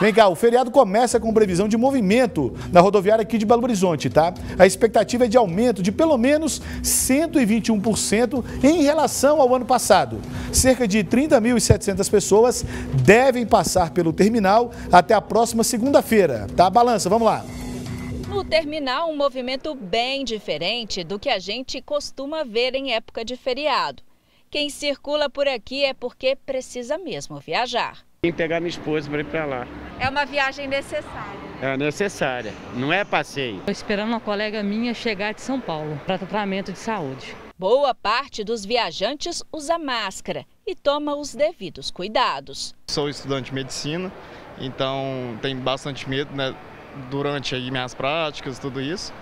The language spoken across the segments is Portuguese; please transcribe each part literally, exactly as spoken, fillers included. Vem cá, o feriado começa com previsão de movimento na rodoviária aqui de Belo Horizonte, tá? A expectativa é de aumento de pelo menos cento e vinte e um por cento em relação ao ano passado. Cerca de trinta mil e setecentas pessoas devem passar pelo terminal até a próxima segunda-feira, tá? Balança, vamos lá. No terminal, um movimento bem diferente do que a gente costuma ver em época de feriado. Quem circula por aqui é porque precisa mesmo viajar. Tem que pegar minha esposa para ir para lá. É uma viagem necessária. É necessária, não é passeio. Estou esperando uma colega minha chegar de São Paulo para tratamento de saúde. Boa parte dos viajantes usa máscara e toma os devidos cuidados. Sou estudante de medicina, então tenho bastante medo, né, durante aí minhas práticas, tudo isso.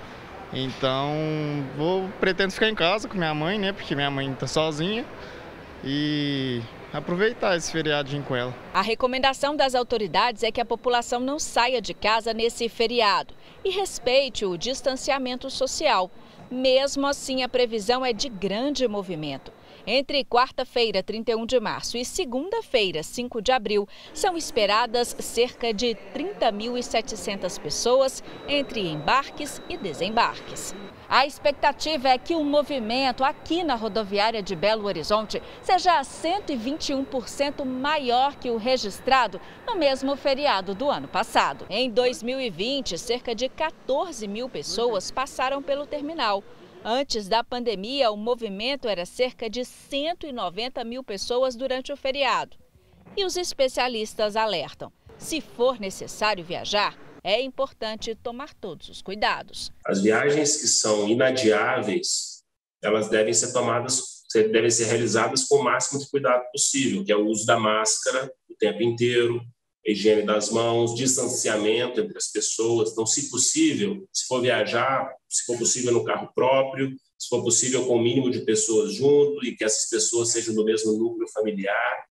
Então vou pretendo ficar em casa com minha mãe, né, porque minha mãe está sozinha e aproveitar esse feriadinho com ela. A recomendação das autoridades é que a população não saia de casa nesse feriado e respeite o distanciamento social. Mesmo assim, a previsão é de grande movimento. Entre quarta-feira, trinta e um de março, e segunda-feira, cinco de abril, são esperadas cerca de trinta mil e setecentas pessoas entre embarques e desembarques. A expectativa é que o movimento aqui na rodoviária de Belo Horizonte seja cento e vinte e um por cento maior que o registrado no mesmo feriado do ano passado. Em dois mil e vinte, cerca de quatorze mil pessoas passaram pelo terminal. Antes da pandemia, o movimento era cerca de cento e noventa mil pessoas durante o feriado. E os especialistas alertam: se for necessário viajar, é importante tomar todos os cuidados. As viagens que são inadiáveis, elas devem ser tomadas, devem ser realizadas com o máximo de cuidado possível, que é o uso da máscara o tempo inteiro, higiene das mãos, distanciamento entre as pessoas. Então, se possível, se for viajar, se for possível no carro próprio, se for possível com o mínimo de pessoas junto e que essas pessoas sejam do mesmo núcleo familiar.